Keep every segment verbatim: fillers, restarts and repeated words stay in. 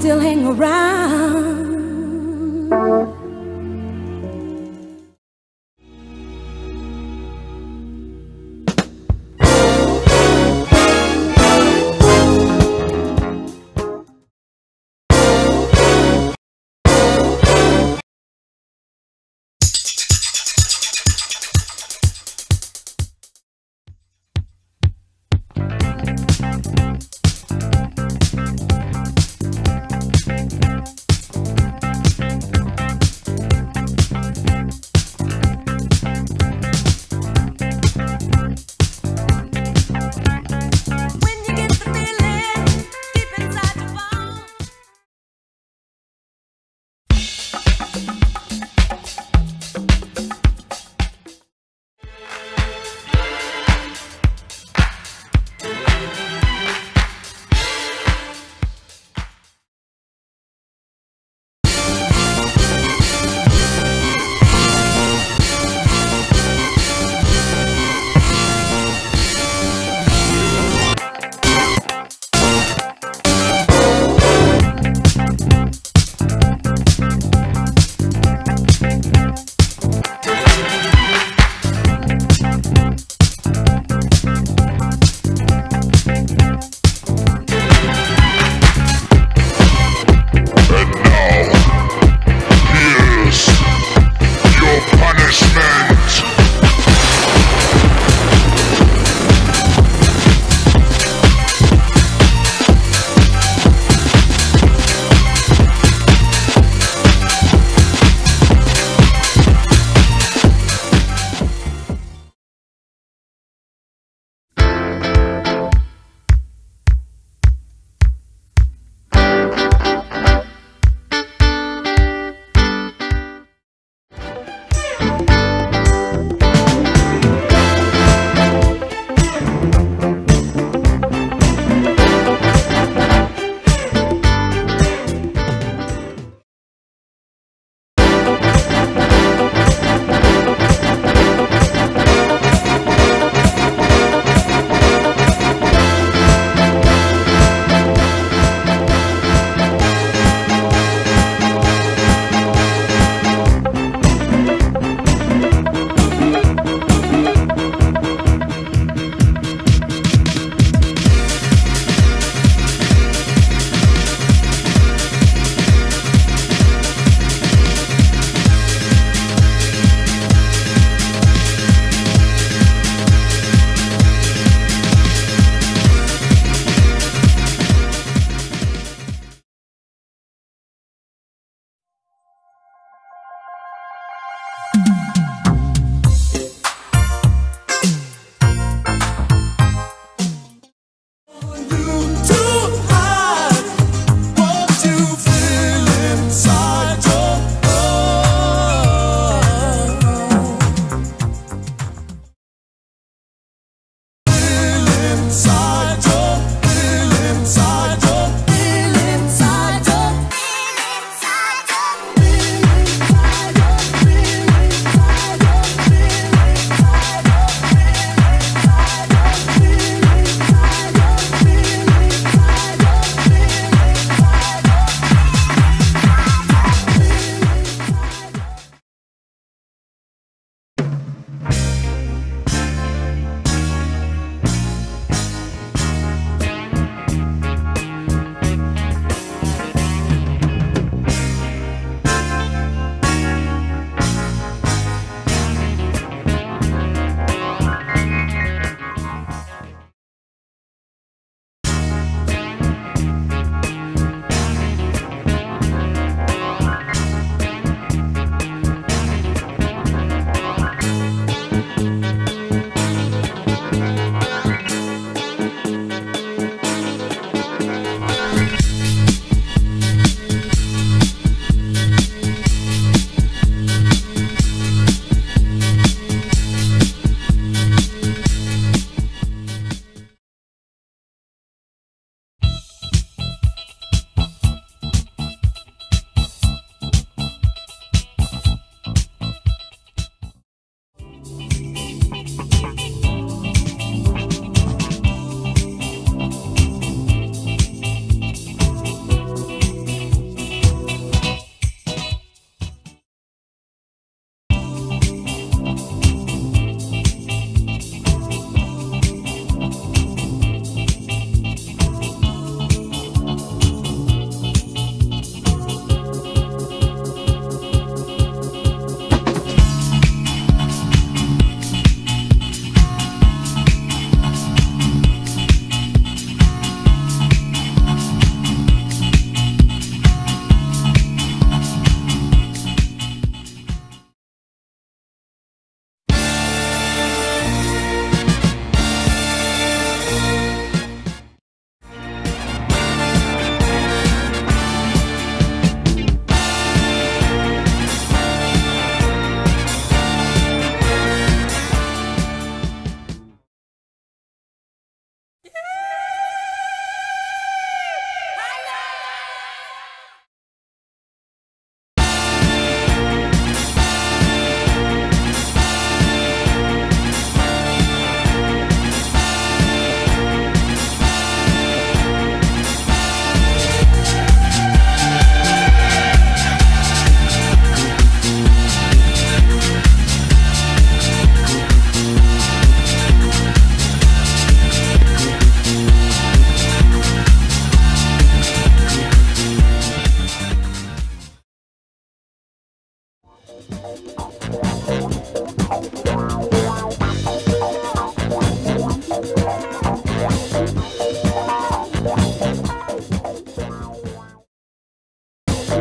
still hang around. We'll be right back.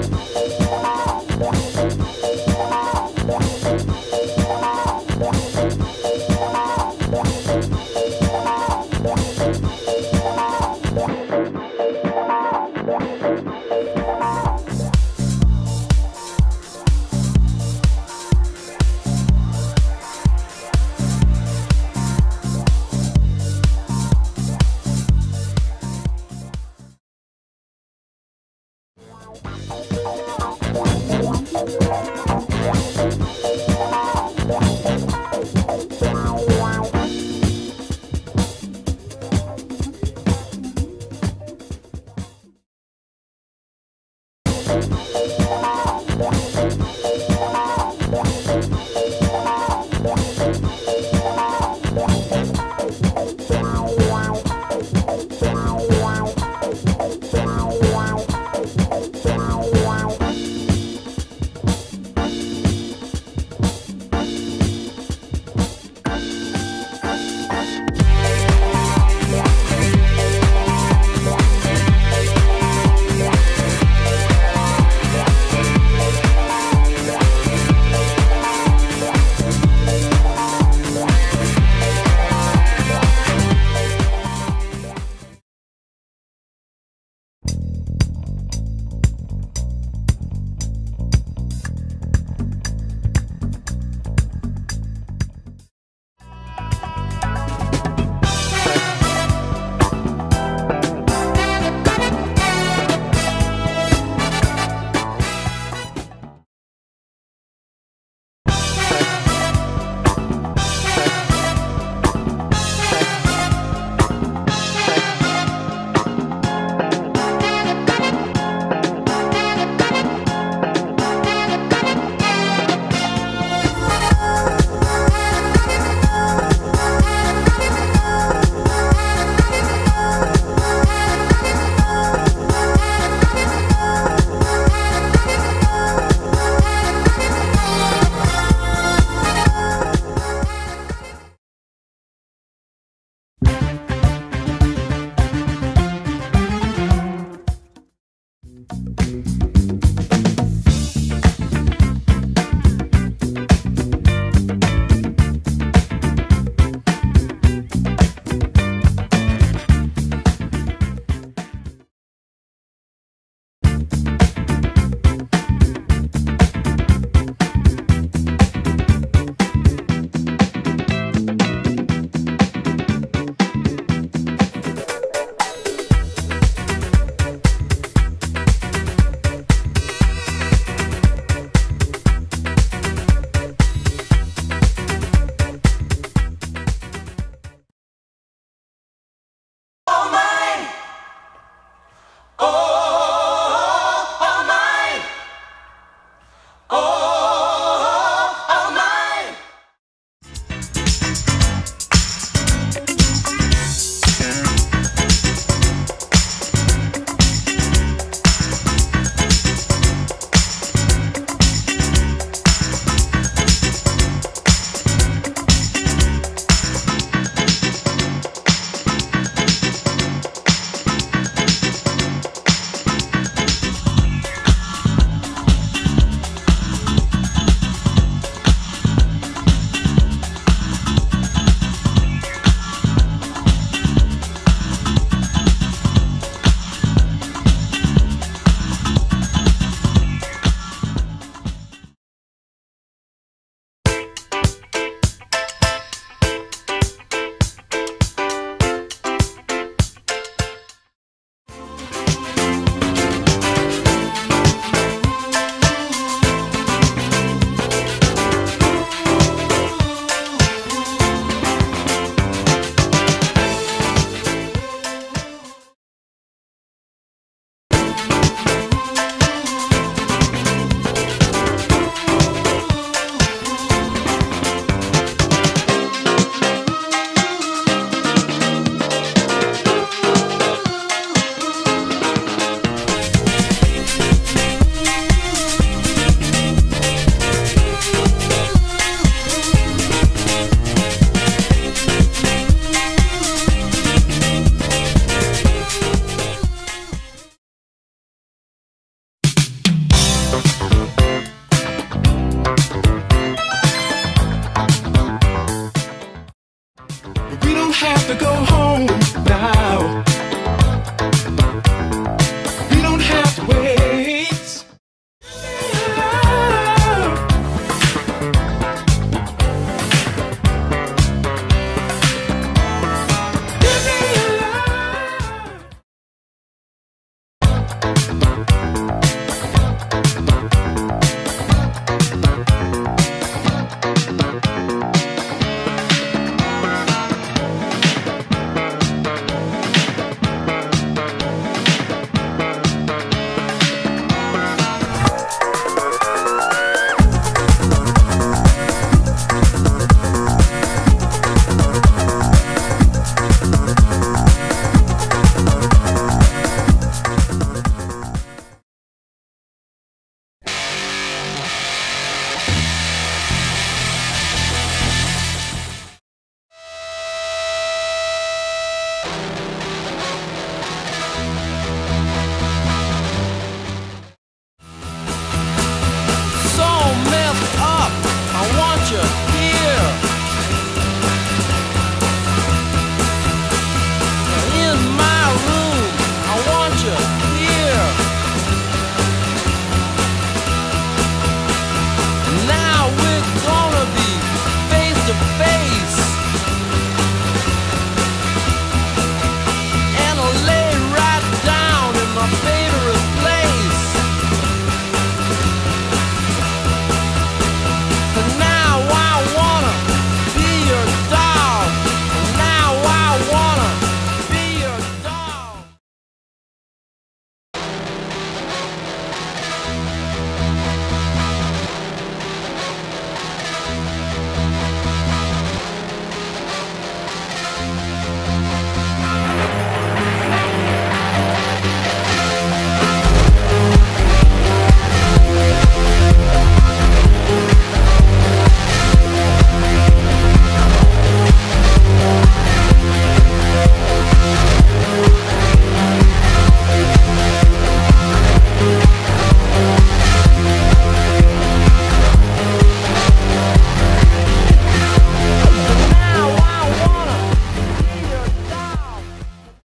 Wow. to go home.